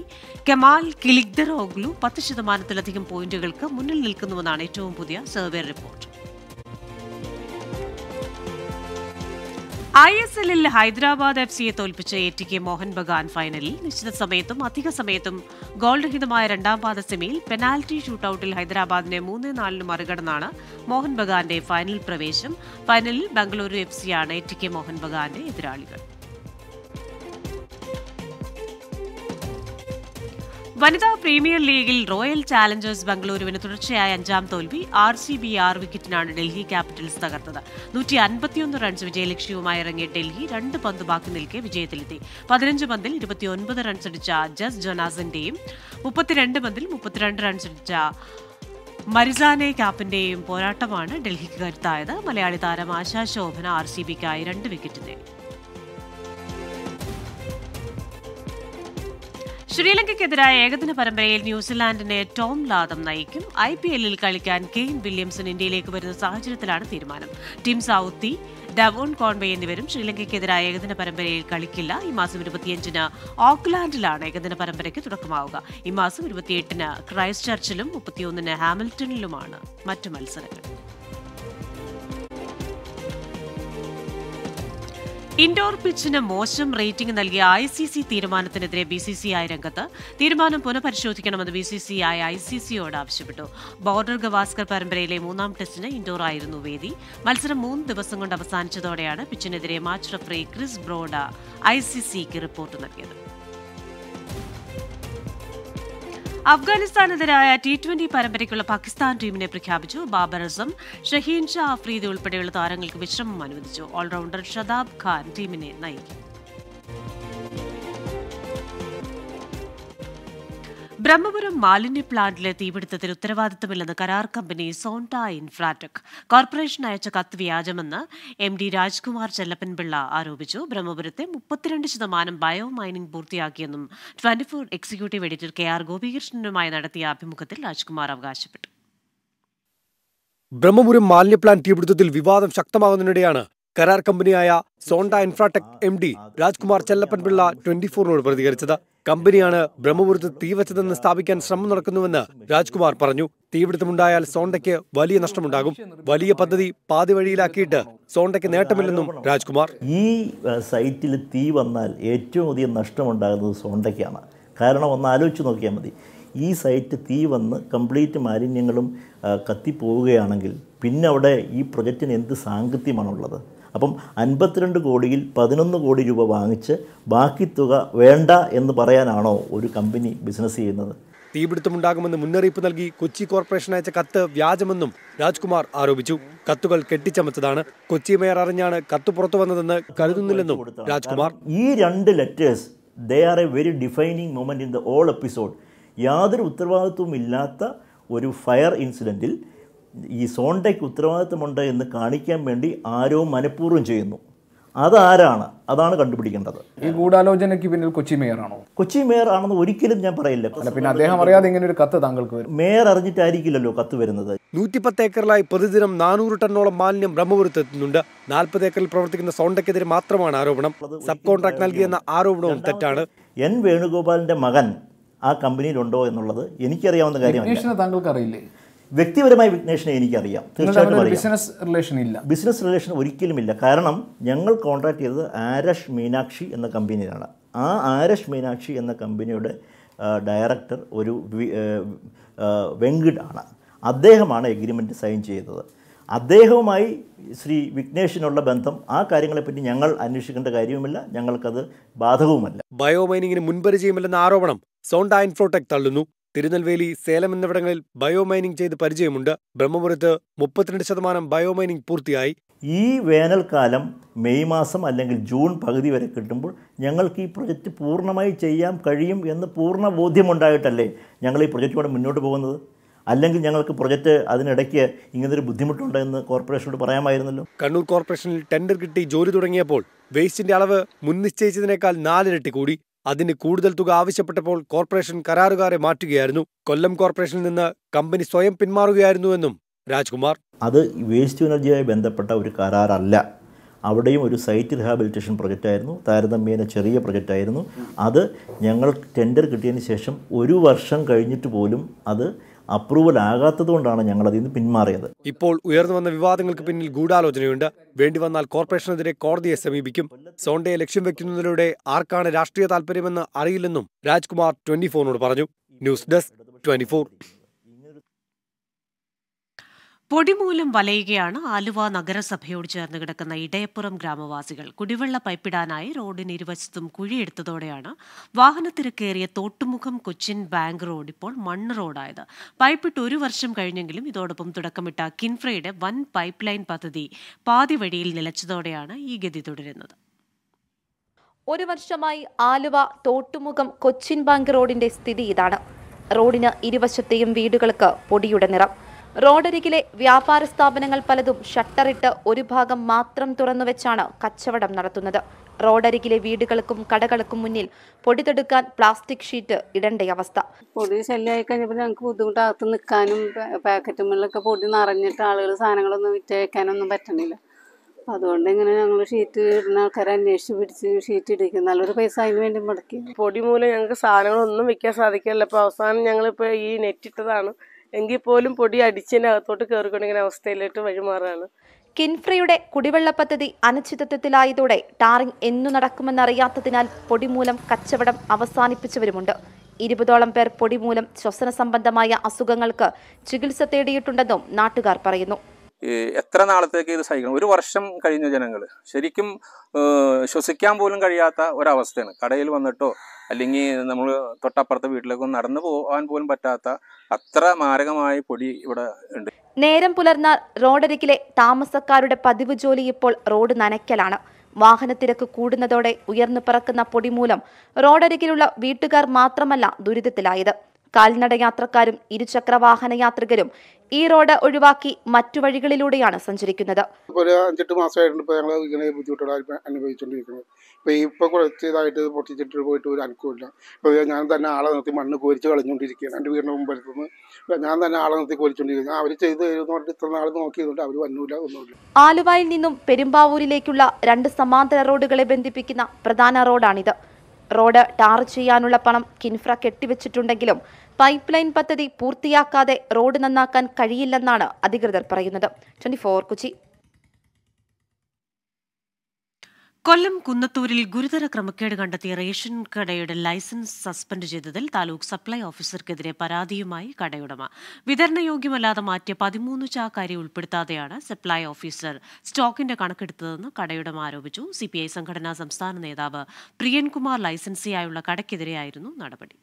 കെമാൽ കിലിക്ദറോഗ്ലു 10% പോയിന്റുകൾക്ക് മുന്നിൽ നിൽക്കുന്നുവെന്നാണ് ഏറ്റവും പുതിയ സർവേ റിപ്പോർട്ട് ISLൽ ഹൈദരാബാദ് FCയെ തോൽപ്പിച്ച ATK മോഹൻ ബഗാൻ ഫൈനലിൽ നിശ്ചിത സമയത്തും അധിക സമയത്തും ഗോൾ രഹിതമായ രണ്ടാം പാദ സെമിയിൽ പെനാൽറ്റി ഷൂട്ടൌട്ടിൽ ഹൈദരാബാദിനെ 3-4 മറികടന്നാണ് മോഹൻ ബഗാന്റെ ഫൈനൽ പ്രവേശം ഫൈനലിൽ ബംഗളൂരു FCയാണ് ATK മോഹൻ ബഗാന്റെ എതിരാളികൾ വനിതാ പ്രീമിയർ ലീഗിൽ റോയൽ ചാലഞ്ചേഴ്സ് ബംഗളൂരുവിന് തുടർച്ചയായ 5ാം തോൽവി RCB 6 വിക്കറ്റിനാണ് ഡൽഹി ക്യാപിറ്റൽസ് തകർത്തത് 151 റൺസ് വിജയലക്ഷ്യവുമായി ഇറങ്ങിയ ഡൽഹി 2 പന്ത് ബാക്കി നിൽക്കെ വിജയത്തിലെത്തി 15 പന്തിൽ 29 റൺസ് അടിച്ച ജസ് ജോനാസിന്റെയും 32 പന്തിൽ 32 റൺസ് അടിച്ച മരിസാനെ കാപ്പിന്റെയും പോരാട്ടമാണ് ഡൽഹിക്ക് കരുത്തായത് മലയാളി താരം ആശാ ശോഭന RCBക്കായി 2 വിക്കറ്റ് നേടി ശ്രീലങ്കയ്ക്കെതിരായ ഏകദിന പരമ്പരയിൽ ന്യൂസിലാൻഡിനെ ടോം ലാദം നയിക്കും IPLൽ കളിക്കാൻ കെയ്ൻ വില്യംസൺ ഇന്ത്യയിലേക്ക് വരുന്ന സാഹചര്യത്തിലാണ് തീരുമാനം ടിം സൌത്തി ഡവോൺ കോൺവേ എന്നിവരും ശ്രീലങ്കയ്ക്കെതിരായ ഏകദിന പരമ്പരയിൽ കളിക്കില്ല ഈ മാസം 25-ന് ഓക്ക്ലാൻഡിലാണ് ഏകദിന പരമ്പരയ്ക്ക് തുടക്കമാവുക ഈ മാസം 28-ന് ക്രൈസ്റ്റ് ചർച്ചിലും 31-ന് ഹാമിൽട്ടണിലുമാണ് മറ്റ് മത്സരങ്ങൾ ഇൻഡോർ പിച്ചിന് മോശം റേറ്റിംഗ് നൽകിയ ICC തീരുമാനത്തിനെതിരെ BCCI രംഗത്ത് തീരുമാനം പുനഃപരിശോധിക്കണമെന്ന് BCCI ICCയോട് ആവശ്യപ്പെട്ടു ബോർഡർ ഗവാസ്കർ പരമ്പരയിലെ 3ാം ടെസ്റ്റിന് ഇൻഡോർ ആയിരുന്നു വേദി മത്സരം 3 ദിവസം കൊണ്ട് അവസാനിച്ചതോടെയാണ് പിച്ചിനെതിരെ മാച്ച് റഫറി ക്രിസ് ബ്രോഡ് ICCക്ക് റിപ്പോർട്ട് നൽകിയത് അഫ്ഗാനിസ്ഥാനെതിരായ T20 പരമ്പരയ്ക്കുള്ള പാകിസ്ഥാൻ ടീമിനെ പ്രഖ്യാപിച്ചു ബാബർ അസം ഷഹീൻ ഷാ അഫ്രീദി ഉൾപ്പെടെയുള്ള താരങ്ങൾക്ക് വിശ്രമം അനുവദിച്ചു ഓൾറൌണ്ടർ ഷദാബ് ഖാൻ ടീമിനെ നയിക്കും ബ്രഹ്മപുരം മാലിന്യ പ്ലാന്റിലെ തീപിടുത്തത്തിൽ ഉത്തരവാദിത്തമില്ലെന്ന് കരാർ കമ്പനി സോണ്ട ഇൻഫ്രാടെക് കോർപ്പറേഷൻ അയച്ച കത്ത് വ്യാജമെന്ന് MD രാജ്കുമാർ ചെല്ലപ്പൻപിള്ള ആരോപിച്ചു ബ്രഹ്മപുരത്തെ 32% ബയോ മൈനിംഗ് പൂർത്തിയാക്കിയെന്നും 24 എക്സിക്യൂട്ടീവ് എഡിറ്റർ KR ഗോപികൃഷ്ണനുമായി നടത്തിയ അഭിമുഖത്തിൽ രാജ്കുമാർ അവകാശപ്പെട്ടു ബ്രഹ്മപുരം മാലിന്യ പ്ലാന്റ് തീപിടുത്തത്തിൽ വിവാദം ശക്തമാകുന്നതിനിടെയാണ് കരാർ കമ്പനിയായ സോണ്ട ഇൻഫ്രാടെക് MD രാജ്കുമാർ ചെല്ലപ്പൻപിള്ള 24നോട് പ്രതികരിച്ചത് കമ്പനിയാണ് ബ്രഹ്മപുരത്ത് തീവച്ചതെന്ന് സ്ഥാപിക്കാൻ ശ്രമം നടക്കുന്നുവെന്ന് രാജ്കുമാർ പറഞ്ഞു തീപിടുത്തമുണ്ടായാൽ സോണ്ടയ്ക്ക് വലിയ നഷ്ടമുണ്ടാകും വലിയ പദ്ധതി പാതി വഴിയിലാക്കിയിട്ട് സോണ്ടയ്ക്ക് നേട്ടമില്ലെന്നും രാജ്കുമാർ ഈ സൈറ്റിൽ തീ വന്നാൽ ഏറ്റവും അധികം നഷ്ടമുണ്ടാകുന്നത് സോണ്ടയ്ക്കാണ് കാരണം ഒന്ന് ആലോചിച്ച് നോക്കിയാൽ മതി ഈ സൈറ്റ് തീ വന്ന് കംപ്ലീറ്റ് മാലിന്യങ്ങളും കത്തിപ്പോവുകയാണെങ്കിൽ പിന്നെ അവിടെ ഈ പ്രൊജക്റ്റിന് എന്ത് സാങ്കത്യമാണുള്ളത് Upon 52 crore, 11 crore Bangiche, Bakituga, Venda in the Parayanano, would company business another. തീപിടുത്തമുണ്ടാകുമെന്ന് മുന്നറിയിപ്പ് നൽകി കൊച്ചി കോർപ്പറേഷൻ അയച്ച കത്ത് വ്യാജമെന്നും രാജ്കുമാർ ആരോപിച്ചു. കത്തുകൾ കെട്ടിച്ചമച്ചതാണ്. കൊച്ചി മേയർ അറിഞ്ഞാണ് കത്ത് പുറത്തു വന്നതെന്ന് കരുതുന്നില്ലെന്നും രാജ്കുമാർ. ഈ രണ്ട് letters they are a very defining moment in the whole episode. യാതൊരു ഉത്തരവാദിത്വമില്ലാത്ത ഒരു ഫയർ ഇൻസിഡന്റിൽ ഈ സോണ്ടയ്ക്ക് ഉത്തരവാദിത്വമുണ്ട് എന്ന് കാണിക്കാൻ വേണ്ടി ആരോ മനഃപൂർവ്വം ചെയ്യുന്നു. അതാണ് കണ്ടുപിടിക്കേണ്ടത്. ഈ ഗൂഢാലോചനയ്ക്ക് പിന്നിൽ കൊച്ചി മേയറാണോ? കൊച്ചി മേയറാണെന്ന് ഒരിക്കലും ഞാൻ പറയില്ല. പിന്നെ അദ്ദേഹം അറിയാതെ ഇങ്ങനെ ഒരു കത്ത് താങ്കൾക്ക് വരും. മേയർ അറിഞ്ഞിട്ടായിരിക്കില്ലല്ലോ കത്ത് വരുന്നത്. 110 ഏക്കറിലായി പ്രതിദിനം 400 ടണ്ണോളം മാലിന്യം ബ്രഹ്മപുരത്ത് എത്തുന്നുണ്ട്. 40 ഏക്കറിൽ പ്രവർത്തിക്കുന്ന സോണ്ടയ്ക്കെതിരെ മാത്രമാണ് ആരോപണം. സബ് കോൺട്രാക്ട് നൽകിയെന്ന ആരോപണവും തെറ്റാണ്. എൻ വേണുഗോപാലിന്റെ മകൻ ആ കമ്പനിയിലുണ്ടോ എന്നുള്ളത് എനിക്കറിയാവുന്ന കാര്യമാണ്. താങ്കൾക്ക് അറിയില്ലേ? വ്യക്തിപരമായ വിഘ്നേഷനെ എനിക്കറിയാം. തീർച്ചയായിട്ടും ബിസിനസ് റിലേഷൻ ഒരിക്കലുമില്ല. കാരണം ഞങ്ങൾ കോൺട്രാക്ട് ചെയ്തത് ആരഷ് മീനാക്ഷി എന്ന കമ്പനിയിലാണ്. ആ ആരഷ് മീനാക്ഷി എന്ന കമ്പനിയുടെ ഡയറക്ടർ ഒരു വെങ്കിട് ആണ്. അദ്ദേഹമാണ് എഗ്രിമെൻറ്റ് സൈൻ ചെയ്തത്. അദ്ദേഹവുമായി ശ്രീ വിഘ്നേഷിനുള്ള ബന്ധം ആ കാര്യങ്ങളെപ്പറ്റി ഞങ്ങൾ അന്വേഷിക്കേണ്ട കാര്യവുമില്ല. ഞങ്ങൾക്കത് ബാധകവുമല്ല. ബയോമൈനിങ്ങിന് മുൻപരിചയമില്ലെന്ന ആരോപണം സോണ്ട ഇൻഫ്രോടെക് തള്ളുന്നു. തിരുനെൽവേലി, സേലം എന്നിവിടങ്ങളിൽ ബയോമൈനിങ് ചെയ്ത് പരിചയമുണ്ട്. ബ്രഹ്മപുരത്ത് 32% ബയോമൈനിങ് പൂർത്തിയായി. ഈ വേനൽക്കാലം മെയ് മാസം അല്ലെങ്കിൽ ജൂൺ പകുതി വരെ കിട്ടുമ്പോൾ ഞങ്ങൾക്ക് ഈ പ്രൊജക്റ്റ് പൂർണ്ണമായി ചെയ്യാൻ കഴിയും എന്ന് പൂർണ്ണ ബോധ്യമുണ്ടായിട്ടല്ലേ ഞങ്ങൾ ഈ പ്രൊജക്റ്റുമായി മുന്നോട്ട് പോകുന്നത്? അല്ലെങ്കിൽ ഞങ്ങൾക്ക് പ്രൊജക്റ്റ് അതിനിടയ്ക്ക് ഇങ്ങനൊരു ബുദ്ധിമുട്ടുണ്ടെന്ന് കോർപ്പറേഷനോട് പറയാമായിരുന്നല്ലോ. കണ്ണൂർ കോർപ്പറേഷനിൽ ടെൻഡർ കിട്ടി ജോലി തുടങ്ങിയപ്പോൾ വേസ്റ്റിന്റെ അളവ് മുൻനിശ്ചയിച്ചതിനേക്കാൾ 4 ഇരട്ടി കൂടി. അതിന് കൂടുതൽ തുക ആവശ്യപ്പെട്ടപ്പോൾ കോർപ്പറേഷൻ കരാറുകാരെ മാറ്റുകയായിരുന്നു. കൊല്ലം കോർപ്പറേഷനിൽ നിന്ന് കമ്പനി സ്വയം പിന്മാറുകയായിരുന്നുവെന്നും രാജ്കുമാർ. അത് വേസ്റ്റ് എനർജിയായി ബന്ധപ്പെട്ട ഒരു കരാറല്ല. അവിടെയും ഒരു സൈറ്റ് റിഹാബിലിറ്റേഷൻ പ്രൊജക്റ്റായിരുന്നു. താരതമ്യേന ചെറിയ പ്രൊജക്റ്റായിരുന്നു. അത് ഞങ്ങൾ ടെൻഡർ കിട്ടിയതിന് ശേഷം 1 വർഷം കഴിഞ്ഞിട്ട് പോലും അത് അപ്രൂവൽ ആകാത്തതുകൊണ്ടാണ് ഞങ്ങൾ അതിൽ നിന്ന് പിന്മാറിയത്. ഇപ്പോൾ ഉയർന്നു വന്ന വിവാദങ്ങൾക്ക് പിന്നിൽ ഗൂഢാലോചനയുണ്ട്. വേണ്ടി വന്നാൽ കോർപ്പറേഷനെതിരെ കോടതിയെ സമീപിക്കും. സോണ്ടയെ ലക്ഷ്യം വെക്കുന്നതിലൂടെ ആർക്കാണ് രാഷ്ട്രീയ താല്പര്യമെന്ന് അറിയില്ലെന്നും രാജ്കുമാർ 24നോട് പറഞ്ഞു. News desk 24. പൊടിമൂലം വലയുകയാണ് ആലുവ നഗരസഭയോട് ചേർന്ന് കിടക്കുന്ന ഇടയപ്പുറം ഗ്രാമവാസികൾ. കുടിവെള്ള പൈപ്പിടാനായി റോഡിന് ഇരുവശത്തും കുഴിയെടുത്തതോടെയാണ് വാഹനത്തിരക്കേറിയ തോട്ടുമുഖം കൊച്ചിൻ ബാങ്ക് റോഡ് ഇപ്പോൾ മണ്ണ് റോഡായത്. പൈപ്പിട്ട് 1 വർഷം കഴിഞ്ഞെങ്കിലും ഇതോടൊപ്പം തുടക്കമിട്ട കിൻഫ്രയുടെ വൻ പൈപ്പ് ലൈൻ പദ്ധതി പാതി വഴിയിൽ നിലച്ചതോടെയാണ് ഈ ഗതി തുടരുന്നത്. 1 വർഷമായി ആലുവ തോട്ടുമുഖം കൊച്ചിൻ ബാങ്ക് റോഡിന്റെ സ്ഥിതി ഇതാണ്. റോഡിന് ഇരുവശത്തെയും വീടുകൾക്ക് പൊടിയുടെ നിറം. റോഡരികിലെ വ്യാപാര സ്ഥാപനങ്ങൾ പലതും ഷട്ടറിട്ട് ഒരു ഭാഗം മാത്രം തുറന്നുവെച്ചാണ് കച്ചവടം നടത്തുന്നത്. റോഡരികിലെ വീടുകൾക്കും കടകൾക്കും മുന്നിൽ പൊടി തടുക്കാൻ പ്ലാസ്റ്റിക് ഷീറ്റ് ഇടേണ്ട അവസ്ഥ. പൊടി ശല്യമായി കഴിഞ്ഞപ്പോൾ ഞങ്ങൾക്ക് ബുദ്ധിമുട്ടകത്ത് നിൽക്കാനും പാക്കറ്റുകളിലൊക്കെ പൊടി നിറഞ്ഞിട്ട് ആളുകൾ സാധനങ്ങളൊന്നും വിറ്റയക്കാനൊന്നും പറ്റണില്ല. അതുകൊണ്ട് ഇങ്ങനെ ഞങ്ങൾ ഷീറ്റ് ഇടുന്ന ആൾക്കാരെ അന്വേഷിച്ച് പിടിച്ച് ഷീറ്റ് ഇടിക്കും. നല്ലൊരു പൈസ അതിന് വേണ്ടി മുടക്കി. പൊടി മൂലം ഞങ്ങൾക്ക് സാധനങ്ങളൊന്നും വിൽക്കാൻ സാധിക്കില്ല. ഇപ്പോൾ അവസാനം ഞങ്ങളിപ്പോൾ ഈ നെറ്റിട്ടതാണ്. എങ്കിൽ പോലും പൊടി അടിച്ചതിനകത്തോട്ട് കയറിക്കൊണ്ടിങ്ങനെ അവസ്ഥയിലേക്ക് വഴിമാറാണ്. കിൻഫ്രയുടെ കുടിവെള്ള പദ്ധതി അനിശ്ചിതത്വത്തിലായതോടെ ടാറിംഗ് എന്നു നടക്കുമെന്നറിയാത്തതിനാൽ പൊടിമൂലം കച്ചവടം അവസാനിപ്പിച്ചവരുമുണ്ട്. 20ഓളം പേർ പൊടിമൂലം ശ്വസന സംബന്ധമായ അസുഖങ്ങൾക്ക് ചികിത്സ തേടിയിട്ടുണ്ടെന്നും നാട്ടുകാർ പറയുന്നു. എത്ര നാളത്തേക്ക് ഇത് സഹിക്കണം? 1 വർഷം കഴിഞ്ഞ ജനങ്ങൾ ശരിക്കും ശ്വസിക്കാൻ പോലും കഴിയാത്ത ഒരവസ്ഥയാണ്. കടയിൽ വന്നിട്ടോ അല്ലെങ്കിൽ നമ്മൾ തൊട്ടപ്പുറത്തെ വീട്ടിലേക്കോ നടന്നു പോകാൻ പോലും പറ്റാത്ത അത്ര മാരകമായ പൊടി ഇവിടെ ഉണ്ട്. നേരം പുലർന്നാൽ റോഡരികിലെ താമസക്കാരുടെ പതിവ് ജോലി ഇപ്പോൾ റോഡ് നനയ്ക്കലാണ്. വാഹനത്തിരക്ക് കൂടുന്നതോടെ ഉയർന്നു പറക്കുന്ന പൊടി മൂലം റോഡരികിലുള്ള വീട്ടുകാർ മാത്രമല്ല ദുരിതത്തിലായത്. കാൽനട യാത്രക്കാരും ഇരുചക്രവാഹന യാത്രികരും ഈ റോഡ് ഒഴിവാക്കി മറ്റു വഴികളിലൂടെയാണ് സഞ്ചരിക്കുന്നത്. 5-8 മാസമായിട്ടുണ്ട് ഇപ്പോൾ ഞങ്ങൾ ഇങ്ങനെ ബുദ്ധിമുട്ടുകൾ അനുഭവിച്ചുകൊണ്ടിരിക്കുന്നത്. ഇപ്പോൾ ഇപ്പോൾ കുറച്ചതായിട്ട് പൊട്ടിച്ചിട്ട് പോയിട്ട് ഒരു അനക്കമില്ല. ഇപ്പോൾ ഞാൻ തന്നെ ആളെ നിർത്തി മണ്ണ് കോരിച്ച് കളഞ്ഞുകൊണ്ടിരിക്കുകയാണ്. എൻ്റെ വീടിൻ്റെ മുമ്പെടുത്തുനിന്ന് ഞാൻ തന്നെ ആളെ നിർത്തി കോരിച്ചുകൊണ്ടിരിക്കുന്നത്. അവർ ചെയ്ത് പറഞ്ഞിട്ട് ഇത്ര നാൾ നോക്കിയതുകൊണ്ട് അവർ വന്നൂല, ഒന്നുമില്ല. ആലുവയിൽ നിന്നും പെരുമ്പാവൂരിലേക്കുള്ള 2 സമാന്തര റോഡുകളെ ബന്ധിപ്പിക്കുന്ന പ്രധാന റോഡാണിത്. റോഡ് ടാർ ചെയ്യാനുള്ള പണം കിൻഫ്ര കെട്ടിവെച്ചിട്ടുണ്ടെങ്കിലും പൈപ്പ് ലൈൻ പദ്ധതി പൂർത്തിയാക്കാതെ റോഡ് നന്നാക്കാൻ കഴിയില്ലെന്നാണ് അധികൃതർ പറയുന്നത്. 24 കൊച്ചി. കൊല്ലം കുന്നത്തൂരിൽ ഗുരുതര ക്രമക്കേട് കണ്ടെത്തിയ റേഷൻ കടയുടെ ലൈസൻസ് സസ്പെൻഡ് ചെയ്തതിൽ താലൂക്ക് സപ്ലൈ ഓഫീസർക്കെതിരെ പരാതിയുമായി കടയുടമ. വിതരണയോഗ്യമല്ലാതെ മാറ്റിയ 13 ചാക്കാരി ഉൾപ്പെടുത്താതെയാണ് സപ്ലൈ ഓഫീസർ സ്റ്റോക്കിന്റെ കണക്കെടുത്തതെന്ന് കടയുടമ ആരോപിച്ചു. സിപിഐ സംഘടനാ സംസ്ഥാന നേതാവ് പ്രിയൻകുമാർ ലൈസൻസിയായുള്ള കടയ്ക്കെതിരെയായിരുന്നു നടപടി.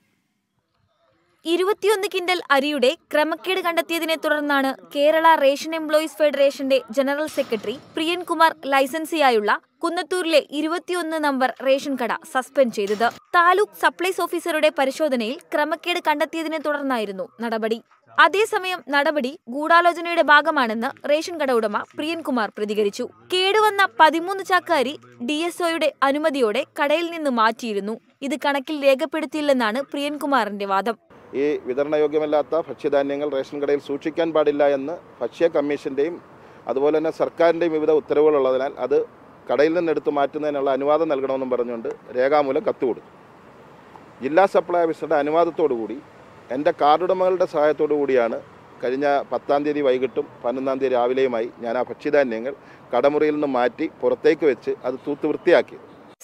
21 കിൻഡൽ അരിയുടെ ക്രമക്കേട് കണ്ടെത്തിയതിനെ തുടർന്നാണ് കേരള റേഷൻ എംപ്ലോയീസ് ഫെഡറേഷന്റെ ജനറൽ സെക്രട്ടറി പ്രിയൻകുമാർ ലൈസൻസിയായുള്ള കുന്നത്തൂരിലെ 21 നമ്പർ റേഷൻ കട സസ്പെൻഡ് ചെയ്തത്. താലൂക്ക് സപ്ലൈസ് ഓഫീസറുടെ പരിശോധനയിൽ ക്രമക്കേട് കണ്ടെത്തിയതിനെ തുടർന്നായിരുന്നു നടപടി. അതേസമയം നടപടി ഗൂഢാലോചനയുടെ ഭാഗമാണെന്ന് റേഷൻ കട ഉടമ പ്രിയൻകുമാർ പ്രതികരിച്ചു. കേടുവന്ന 13 ചാക്കാരി DSOയുടെ അനുമതിയോടെ കടയിൽ നിന്ന് മാറ്റിയിരുന്നു. ഇത് കണക്കിൽ രേഖപ്പെടുത്തിയില്ലെന്നാണ് പ്രിയൻകുമാറിന്റെ വാദം. ഈ വിതരണയോഗ്യമല്ലാത്ത ഭക്ഷ്യധാന്യങ്ങൾ റേഷൻ കടയിൽ സൂക്ഷിക്കാൻ പാടില്ല എന്ന് ഭക്ഷ്യ കമ്മീഷൻ്റെയും അതുപോലെ തന്നെ സർക്കാരിൻ്റെയും വിവിധ ഉത്തരവുകളുള്ളതിനാൽ അത് കടയിൽ നിന്നെടുത്ത് മാറ്റുന്നതിനുള്ള അനുവാദം നൽകണമെന്നും പറഞ്ഞുകൊണ്ട് രേഖാമൂലം കത്ത് കൊടുത്തു. ജില്ലാ സപ്ലൈ ഓഫീസറുടെ അനുവാദത്തോടുകൂടി എൻ്റെ കാർഡുടമകളുടെ സഹായത്തോടു കൂടിയാണ് കഴിഞ്ഞ 10-ാം തീയതി വൈകിട്ടും 11-ാം തീയതി രാവിലെയുമായി ഞാൻ ആ ഭക്ഷ്യധാന്യങ്ങൾ കടമുറിയിൽ നിന്ന് മാറ്റി പുറത്തേക്ക് വെച്ച് അത് തൂത്ത് വൃത്തിയാക്കി.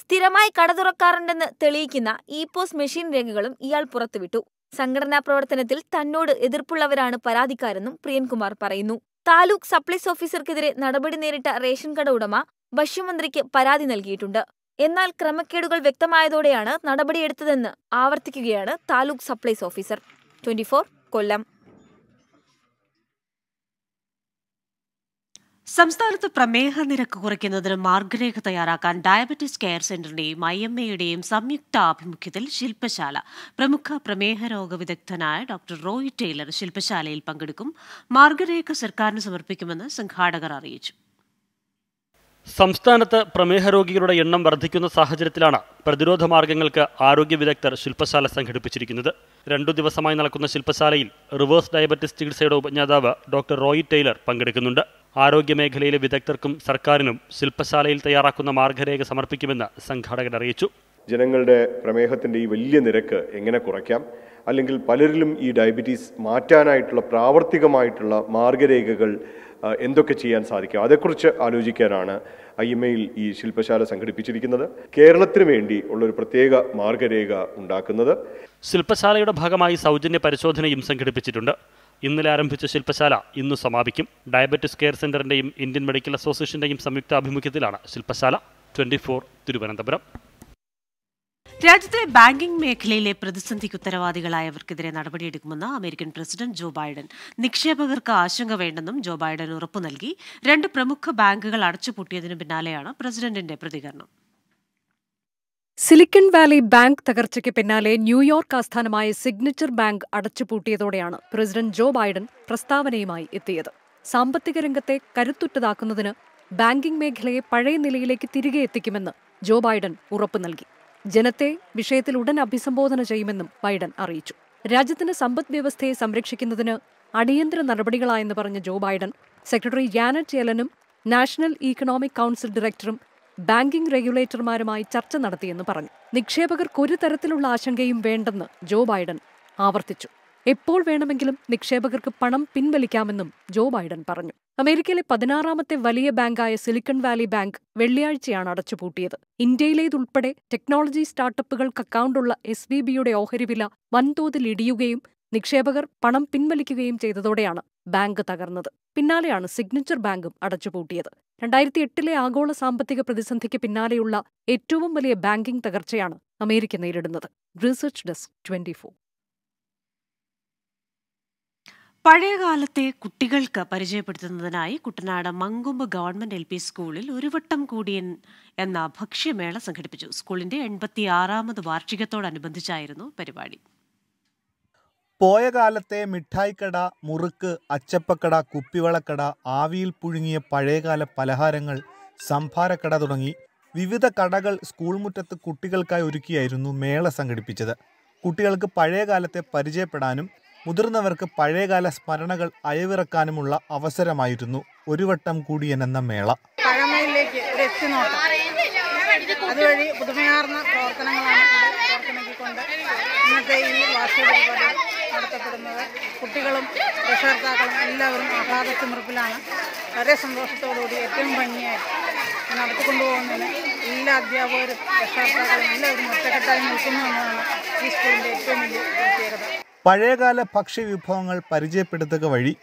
സ്ഥിരമായി കട തുറക്കാറുണ്ടെന്ന് തെളിയിക്കുന്ന ഇ പോസ് മെഷീൻ രേഖകളും ഇയാൾ പുറത്തുവിട്ടു. സംഘടനാ പ്രവർത്തനത്തിൽ തന്നോട് എതിർപ്പുള്ളവരാണ് പരാതിക്കാരെന്നും പ്രിയൻകുമാർ പറയുന്നു. താലൂക്ക് സപ്ലൈസ് ഓഫീസർക്കെതിരെ നടപടി നേരിട്ട റേഷൻ കട ഉടമ ഭക്ഷ്യമന്ത്രിക്ക് പരാതി നൽകിയിട്ടുണ്ട്. എന്നാൽ ക്രമക്കേടുകൾ വ്യക്തമായതോടെയാണ് നടപടിയെടുത്തതെന്ന് ആവർത്തിക്കുകയാണ് താലൂക്ക് സപ്ലൈസ് ഓഫീസർ. 24 കൊല്ലം. സംസ്ഥാനത്ത് പ്രമേഹ നിരക്ക് കുറയ്ക്കുന്നതിന് മാർഗ്ഗരേഖ തയ്യാറാക്കാൻ ഡയബറ്റിസ് കെയർ സെന്ററിന്റെയും IMAയുടെയും സംയുക്ത ആഭിമുഖ്യത്തിൽ ശില്പശാല. പ്രമുഖ പ്രമേഹ രോഗ വിദഗ്ധനായ ഡോക്ടർ റോയ് ടെയ്ലർ ശില്പശാലയിൽ പങ്കെടുക്കും. മാർഗ്ഗരേഖ സർക്കാരിന് സമർപ്പിക്കുമെന്ന് സംഘാടകർ അറിയിച്ചു. സംസ്ഥാനത്ത് പ്രമേഹ രോഗികളുടെ എണ്ണം വർദ്ധിക്കുന്ന സാഹചര്യത്തിലാണ് പ്രതിരോധ മാർഗ്ഗങ്ങൾക്ക് ആരോഗ്യ വിദഗ്ധർ ശില്പശാല സംഘടിപ്പിച്ചിരിക്കുന്നത്. 2 ദിവസമായി നടക്കുന്ന ശില്പശാലയിൽ റിവേഴ്സ് ഡയബറ്റിസ് ചികിത്സയുടെ ഉപജ്ഞാതാവ് ഡോക്ടർ റോയ് ടെയ്ലർ പങ്കെടുക്കുന്നുണ്ട്. ആരോഗ്യമേഖലയിലെ വിദഗ്ധർക്കും സർക്കാരിനും ശില്പശാലയിൽ തയ്യാറാക്കുന്ന മാർഗ്ഗരേഖ സമർപ്പിക്കുമെന്ന് സംഘാടകർ അറിയിച്ചു. ജനങ്ങളുടെ പ്രമേഹത്തിൻ്റെ ഈ വലിയ നിരക്ക് എങ്ങനെ കുറയ്ക്കാം, അല്ലെങ്കിൽ പലരിലും ഈ ഡയബറ്റീസ് മാറ്റാനായിട്ടുള്ള പ്രാവർത്തികമായിട്ടുള്ള മാർഗ്ഗരേഖകൾ എന്തൊക്കെ ചെയ്യാൻ സാധിക്കും, അതേക്കുറിച്ച് ആലോചിക്കാനാണ് IMAയിൽ ഈ ശില്പശാല സംഘടിപ്പിച്ചിരിക്കുന്നത്. കേരളത്തിന് വേണ്ടി ഉള്ളൊരു പ്രത്യേക മാർഗ്ഗരേഖ ഉണ്ടാക്കുന്നത്. ശില്പശാലയുടെ ഭാഗമായി സൗജന്യ പരിശോധനയും സംഘടിപ്പിച്ചിട്ടുണ്ട്. ഇന്നലെ ആരംഭിച്ച ശില്പശാല ഇന്ന് സമാപിക്കും. ഡയബറ്റിസ് കെയർ സെന്ററിന്റെയും ഇന്ത്യൻ മെഡിക്കൽ അസോസിയേഷന്റെയും സംയുക്ത ആഭിമുഖ്യത്തിലാണ് ശില്പശാല. 24 തിരുവനന്തപുരം. രാജ്യത്തെ ബാങ്കിംഗ് മേഖലയിലെ പ്രതിസന്ധിക്ക് ഉത്തരവാദികളായവർക്കെതിരെ നടപടിയെടുക്കുമെന്ന് അമേരിക്കൻ പ്രസിഡന്റ് ജോ ബൈഡൻ. നിക്ഷേപകർക്ക് ആശങ്ക വേണ്ടെന്നും ജോ ബൈഡൻ ഉറപ്പു നൽകി. 2 പ്രമുഖ ബാങ്കുകൾ അടച്ചുപൂട്ടിയതിനു പിന്നാലെയാണ് പ്രസിഡന്റിന്റെ പ്രതികരണം. സിലിക്കൺ വാലി ബാങ്ക് തകർച്ചയ്ക്ക് പിന്നാലെ ന്യൂയോർക്ക് ആസ്ഥാനമായ സിഗ്നേച്ചർ ബാങ്ക് അടച്ചുപൂട്ടിയതോടെയാണ് പ്രസിഡന്റ് ജോ ബൈഡൻ പ്രസ്താവനയുമായി എത്തിയത്. സാമ്പത്തിക രംഗത്തെ കരുത്തുറ്റതാക്കുന്നതിന് ബാങ്കിംഗ് മേഖലയെ പഴയ നിലയിലേക്ക് തിരികെ എത്തിക്കുമെന്ന് ജോ ബൈഡൻ ഉറപ്പു നൽകി. ജനത്തെ വിഷയത്തിൽ ഉടൻ അഭിസംബോധന ചെയ്യുമെന്നും ബൈഡൻ അറിയിച്ചു. രാജ്യത്തിന്റെ സമ്പദ് വ്യവസ്ഥയെ സംരക്ഷിക്കുന്നതിന് അടിയന്തര നടപടികളായെന്ന് പറഞ്ഞ ജോ ബൈഡൻ സെക്രട്ടറി ജാനറ്റ് യെല്ലനും നാഷണൽ ഇക്കണോമിക് കൗൺസിൽ ഡയറക്ടറും ബാങ്കിംഗ് റെഗുലേറ്റർമാരുമായി ചർച്ച നടത്തിയെന്ന് പറഞ്ഞു. നിക്ഷേപകർക്കൊരു തരത്തിലുള്ള ആശങ്കയും വേണ്ടെന്ന് ജോ ബൈഡൻ ആവർത്തിച്ചു. എപ്പോൾ വേണമെങ്കിലും നിക്ഷേപകർക്ക് പണം പിൻവലിക്കാമെന്നും ജോ ബൈഡൻ പറഞ്ഞു. അമേരിക്കയിലെ 16-മത്തെ വലിയ ബാങ്കായ സിലിക്കൺ വാലി ബാങ്ക് വെള്ളിയാഴ്ചയാണ് അടച്ചുപൂട്ടിയത്. ഇന്ത്യയിലേതുൾപ്പെടെ ടെക്നോളജി സ്റ്റാർട്ടപ്പുകൾക്ക് അക്കൗണ്ടുള്ള SVBയുടെ ഓഹരി വില വൻതോതിൽ ഇടിയുകയും നിക്ഷേപകർ പണം പിൻവലിക്കുകയും ചെയ്തതോടെയാണ് ബാങ്ക് തകർന്നത്. പിന്നാലെയാണ് സിഗ്നേച്ചർ ബാങ്കും അടച്ചുപൂട്ടിയത്. 2008-ലെ ആഗോള സാമ്പത്തിക പ്രതിസന്ധിക്ക് പിന്നാലെയുള്ള ഏറ്റവും വലിയ ബാങ്കിംഗ് തകർച്ചയാണ് അമേരിക്ക നേരിടുന്നത്. Research desk 24. പഴയകാലത്തെ കുട്ടികൾക്ക് പരിചയപ്പെടുത്തുന്നതിനായി കുട്ടനാട് മങ്കൊമ്പ് ഗവൺമെന്റ് LP സ്കൂളിൽ ഒരു വട്ടം കൂടി എന്ന ഭക്ഷ്യമേള സംഘടിപ്പിച്ചു. സ്കൂളിന്റെ 86-ാമത് വാർഷികത്തോടനുബന്ധിച്ചായിരുന്നു പരിപാടി. പോയ കാലത്തെ മിഠായിക്കട, മുറുക്ക്, അച്ചപ്പക്കട, കുപ്പിവളക്കട, ആവിയിൽ പുഴുങ്ങിയ പഴയകാല പലഹാരങ്ങൾ, സംഭാരക്കട തുടങ്ങി വിവിധ കടകൾ സ്കൂൾ മുറ്റത്ത് കുട്ടികൾക്കായി ഒരുക്കിയായിരുന്നു മേള സംഘടിപ്പിച്ചത്. കുട്ടികൾക്ക് പഴയകാലത്തെ പരിചയപ്പെടാനും മുതിർന്നവർക്ക് പഴയകാല സ്മരണകൾ അയവിറക്കാനുമുള്ള അവസരമായിരുന്നു ഒരു വട്ടം കൂടി എന്ന മേള. പഴമയിലേക്ക് അതുവഴി പുതുമയാർന്ന പ്രവർത്തനങ്ങളാണ് ഇന്നത്തെ ഈ വാർഷിക പരിപാടി നടത്തപ്പെടുന്നത്. കുട്ടികളും രക്ഷകർത്താക്കളും എല്ലാവരും ആഹ്ലാദത്തിമിർപ്പിലാണ്. വളരെ സന്തോഷത്തോടുകൂടി ഏറ്റവും ഭംഗിയായി നടത്തിക്കൊണ്ടുപോകുന്നതിന് എല്ലാ അധ്യാപകരും രക്ഷകർത്താക്കളും എല്ലാവരും ഒറ്റക്കെട്ടായി നിൽക്കുന്ന ഒന്നാണ് ഈ സ്കൂളിൻ്റെ ഏറ്റവും വലിയ പ്രത്യേകത. പഴയകാല ഭക്ഷ്യവിഭവങ്ങൾ പരിചയപ്പെടുത്തുക വഴി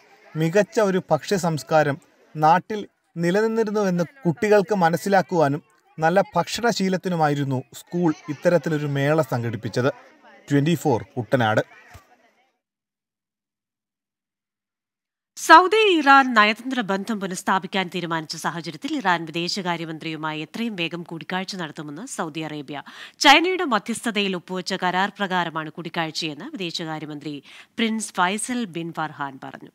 മികച്ച ഒരു ഭക്ഷ്യ സംസ്കാരം നാട്ടിൽ നിലനിന്നിരുന്നുവെന്ന് കുട്ടികൾക്ക് മനസ്സിലാക്കുവാനും നല്ല ഭക്ഷണശീലത്തിനുമായിരുന്നു സ്കൂൾ ഇത്തരത്തിലൊരു മേള സംഘടിപ്പിച്ചത്. 24 കുട്ടനാട്. സൗദി ഇറാൻ നയതന്ത്ര ബന്ധം പുനഃസ്ഥാപിക്കാൻ തീരുമാനിച്ച സാഹചര്യത്തിൽ ഇറാൻ വിദേശകാര്യമന്ത്രിയുമായി എത്രയും വേഗം കൂടിക്കാഴ്ച നടത്തുമെന്ന് സൗദി അറേബ്യ. ചൈനയുടെ മധ്യസ്ഥതയിൽ ഒപ്പുവെച്ച കരാർ പ്രകാരമാണ് കൂടിക്കാഴ്ചയെന്ന് വിദേശകാര്യമന്ത്രി പ്രിൻസ് ഫൈസൽ ബിൻ ഫർഹാൻ പറഞ്ഞു.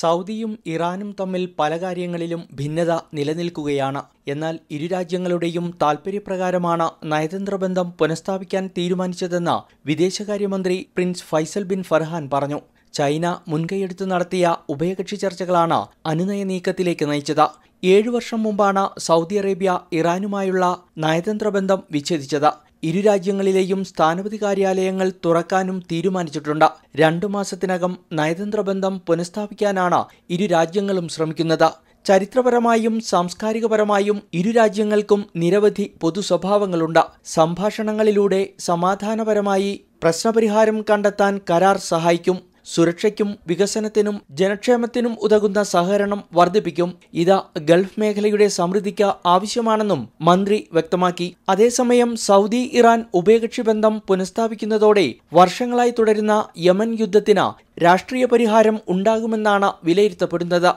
സൗദിയും ഇറാനും തമ്മിൽ പല കാര്യങ്ങളിലും ഭിന്നത നിലനിൽക്കുകയാണ്. എന്നാൽ ഇരു രാജ്യങ്ങളുടെയും താൽപര്യപ്രകാരമാണ് നയതന്ത്ര ബന്ധം പുനഃസ്ഥാപിക്കാൻ തീരുമാനിച്ചതെന്ന് വിദേശകാര്യമന്ത്രി പ്രിൻസ് ഫൈസൽ ബിൻ ഫർഹാൻ പറഞ്ഞു. ചൈന മുൻകൈയെടുത്ത് നടത്തിയ ഉഭയകക്ഷി ചർച്ചകളാണ് അനുനയ നീക്കത്തിലേക്ക് നയിച്ചത്. 7 വർഷം മുമ്പാണ് സൗദി അറേബ്യ ഇറാനുമായുള്ള നയതന്ത്ര ബന്ധം വിച്ഛേദിച്ചത്. ഇരു രാജ്യങ്ങളിലെയും സ്ഥാനപതി കാര്യാലയങ്ങൾ തുറക്കാനും തീരുമാനിച്ചിട്ടുണ്ട്. 2 മാസത്തിനകം നയതന്ത്ര ബന്ധം പുനഃസ്ഥാപിക്കാനാണ് ഇരു രാജ്യങ്ങളും ശ്രമിക്കുന്നത്. ചരിത്രപരമായും സാംസ്കാരികപരമായും ഇരു രാജ്യങ്ങൾക്കും നിരവധി പൊതു സ്വഭാവങ്ങളുണ്ട്. സംഭാഷണങ്ങളിലൂടെ സമാധാനപരമായി പ്രശ്നപരിഹാരം കണ്ടെത്താൻ കരാർ സഹായിക്കും. സുരക്ഷയ്ക്കും വികസനത്തിനും ജനക്ഷേമത്തിനും ഉതകുന്ന സഹകരണം വർദ്ധിപ്പിക്കും. ഇത് ഗൾഫ് മേഖലയുടെ സമൃദ്ധിക്ക് ആവശ്യമാണെന്നും മന്ത്രി വ്യക്തമാക്കി. അതേസമയം സൗദി ഇറാൻ ഉഭയകക്ഷി ബന്ധം പുനഃസ്ഥാപിക്കുന്നതോടെ വർഷങ്ങളായി തുടരുന്ന യമൻ യുദ്ധത്തിന് രാഷ്ട്രീയ പരിഹാരം ഉണ്ടാകുമെന്നാണ് വിലയിരുത്തപ്പെടുന്നത്.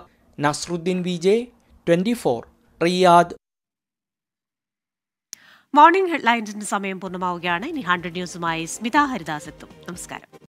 നസ്റുദ്ദീൻ വിജയ്, 24 റിയാദ്. മോർണിംഗ് ഹെഡ്ലൈൻസിന്റെ സമയം പൂർണ്ണമാവുകയാണ്. ഇനി 100 ന്യൂസുമായി സ്മിത ഹരിദാസ് എത്തും. നമസ്കാരം.